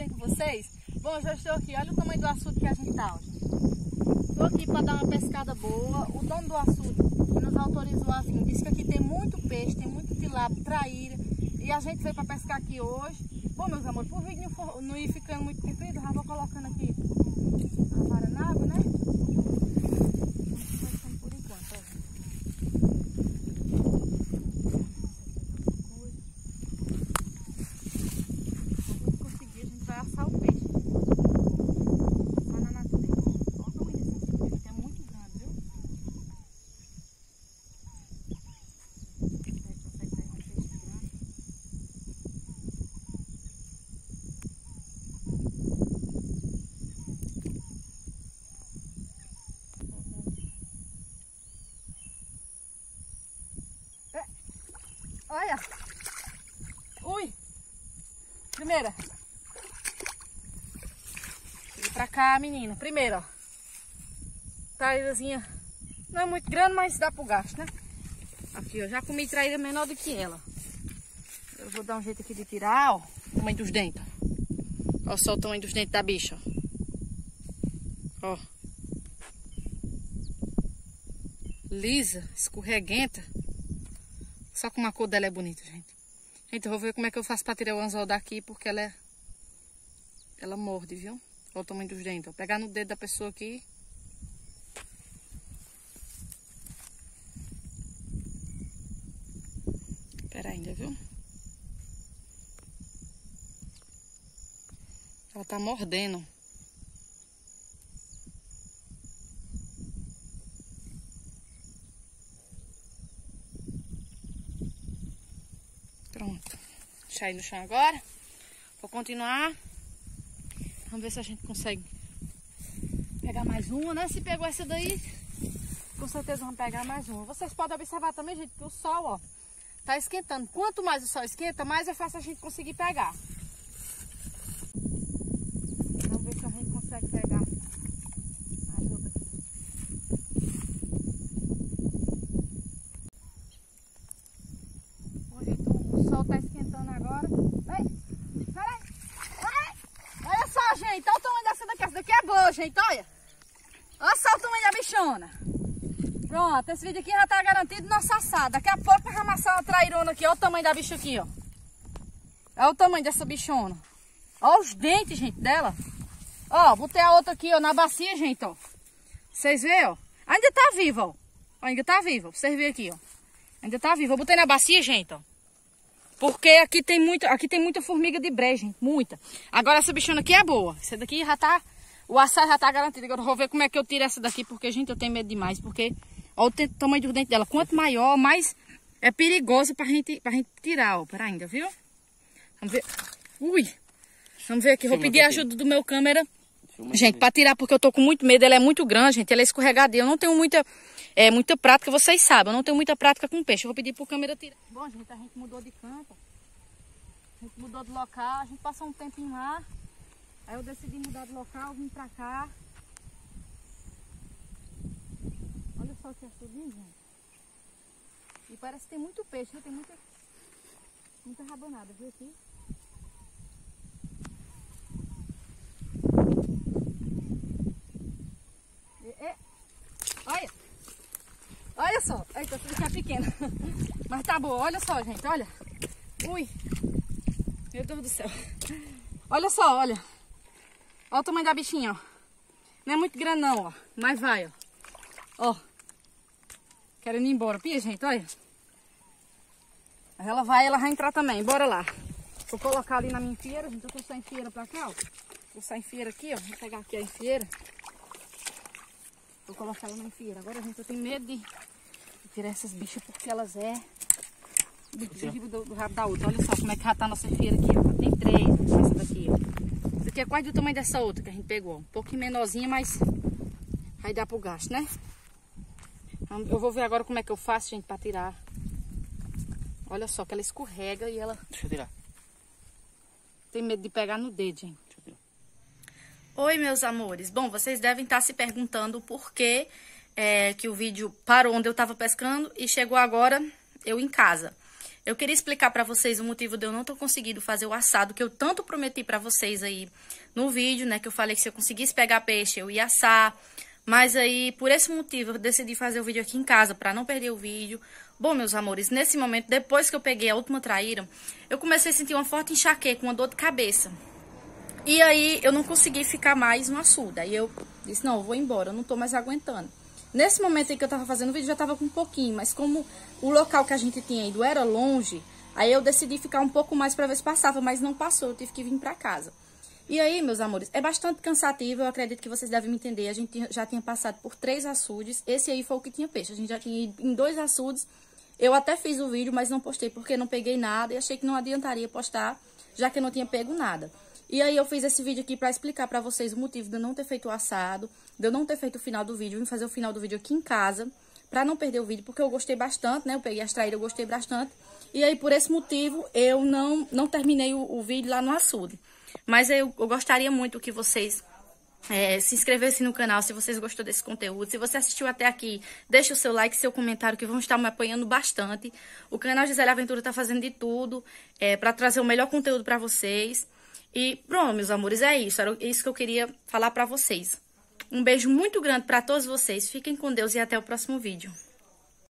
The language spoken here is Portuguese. bem com vocês? Bom, já estou aqui, olha o tamanho do açude que a gente está hoje. Estou aqui para dar uma pescada boa. O dono do açude que nos autorizou assim, disse que aqui tem muito peixe, tem muito tilápia, traíra. E a gente veio para pescar aqui hoje. Bom, meus amores, por vídeo não ir ficando muito comprido, já vou colocando aqui a vara na água, né? Olha! Ui! Primeira! Vem pra cá, menina. Primeira, ó. Traírazinha. Não é muito grande, mas dá pro gasto, né? Aqui, ó. Já comi traíra menor do que ela. Eu vou dar um jeito aqui de tirar, ó. O tamanho dos dentes. Ó, só o tamanho dos dentes da bicha, ó. Ó. Lisa, escorreguenta. Só como a cor dela é bonita, gente. Gente, eu vou ver como é que eu faço pra tirar o anzol daqui, porque ela é... Ela morde, viu? Olha o tamanho dos dentes. Vou pegar no dedo da pessoa aqui. Pera ainda, viu? Ela tá mordendo. Pronto, deixa aí no chão agora. Vou continuar. Vamos ver se a gente consegue pegar mais uma, né? Se pegou essa daí, com certeza vamos pegar mais uma. Vocês podem observar também, gente, que o sol, ó, tá esquentando. Quanto mais o sol esquenta, mais é fácil a gente conseguir pegar. Vamos ver se a gente consegue pegar. Ajuda. Tá esquentando agora. Ei, peraí. Ei, olha só, gente. Olha o tamanho dessa daqui. Essa daqui é boa, gente. Olha. Olha só o tamanho da bichona. Pronto. Esse vídeo aqui já tá garantido. Nossa assada. Daqui a pouco vai amassar uma trairona aqui. Olha o tamanho da bicha aqui, ó. Olha o tamanho dessa bichona. Olha os dentes, gente, dela. Ó, botei a outra aqui, ó, na bacia, gente, ó. Vocês veem, ó. Ainda tá viva, ó. Ainda tá viva. Pra vocês verem aqui, ó. Ainda tá viva. Eu botei na bacia, gente, ó. Porque aqui tem muita formiga de brejo, gente, muita. Agora essa bichona aqui é boa. Essa daqui já tá, o assar já tá garantido. Agora eu vou ver como é que eu tiro essa daqui, porque, gente, eu tenho medo demais. Porque olha o tamanho do dente dela. Quanto maior, mais é perigoso pra gente tirar, ó. Pera ainda, viu? Vamos ver. Ui! Vamos ver aqui. Vou pedir a ajuda do meu câmera. Gente, pra tirar, porque eu tô com muito medo. Ela é muito grande, gente. Ela é escorregadia. Eu não tenho muita prática, vocês sabem. Eu não tenho muita prática com peixe. Eu vou pedir pro câmera tirar. Bom, gente, a gente mudou de campo. A gente mudou de local. A gente passou um tempinho lá. Aí eu decidi mudar de local, vim pra cá. Olha só o que é subindo, gente. E parece que tem muito peixe, né? Tem muita rabanada, viu aqui? Olha, olha só, eita, essa daqui é pequena, mas tá boa, olha só, gente, olha, ui, meu Deus do céu, olha só, olha, olha o tamanho da bichinha, ó, não é muito grande não, ó, mas vai, ó, ó, querendo ir embora, pia, gente, olha, mas ela vai entrar também, bora lá, vou colocar ali na minha enfieira, gente, eu tô sem enfieira pra cá, ó, vou sair enfieira aqui, ó, vou pegar aqui a enfieira. Vou colocar ela na enfieira. Agora, gente, eu tenho medo de tirar essas bichas porque elas é do rabo da outra. Olha só como é que já tá a nossa enfieira aqui, ó. Tem três, essa daqui, ó. Essa daqui é quase do tamanho dessa outra que a gente pegou. Um pouquinho menorzinha, mas vai dar pro gasto, né? Eu vou ver agora como é que eu faço, gente, pra tirar. Olha só que ela escorrega e ela... Deixa eu tirar. Tem medo de pegar no dedo, gente. Oi, meus amores. Bom, vocês devem estar se perguntando por que que o vídeo parou onde eu estava pescando e chegou agora eu em casa. Eu queria explicar para vocês o motivo de eu não ter conseguido fazer o assado que eu tanto prometi para vocês aí no vídeo, né? Que eu falei que se eu conseguisse pegar peixe, eu ia assar. Mas aí, por esse motivo, eu decidi fazer o vídeo aqui em casa, para não perder o vídeo. Bom, meus amores, nesse momento, depois que eu peguei a última traíra, eu comecei a sentir uma forte enxaqueca, uma dor de cabeça. E aí, eu não consegui ficar mais no açude. Aí eu disse, não, eu vou embora, eu não tô mais aguentando. Nesse momento aí que eu tava fazendo o vídeo, já tava com um pouquinho, mas como o local que a gente tinha ido era longe, aí eu decidi ficar um pouco mais pra ver se passava, mas não passou, eu tive que vir pra casa. E aí, meus amores, é bastante cansativo, eu acredito que vocês devem me entender, a gente já tinha passado por 3 açudes, esse aí foi o que tinha peixe, a gente já tinha ido em 2 açudes, eu até fiz o vídeo, mas não postei porque não peguei nada e achei que não adiantaria postar, já que eu não tinha pego nada. E aí eu fiz esse vídeo aqui pra explicar pra vocês o motivo de eu não ter feito o assado, de eu não ter feito o final do vídeo, vim fazer o final do vídeo aqui em casa, pra não perder o vídeo, porque eu gostei bastante, né? Eu peguei as traíras, eu gostei bastante. E aí, por esse motivo, eu não terminei o vídeo lá no açude. Mas eu gostaria muito que vocês se inscrevessem no canal, se vocês gostou desse conteúdo. Se você assistiu até aqui, deixa o seu like, seu comentário, que vão estar me apoiando bastante. O canal Gizelly Aventura tá fazendo de tudo pra trazer o melhor conteúdo pra vocês. E pronto, meus amores, é isso. Era isso que eu queria falar pra vocês. Um beijo muito grande pra todos vocês. Fiquem com Deus e até o próximo vídeo.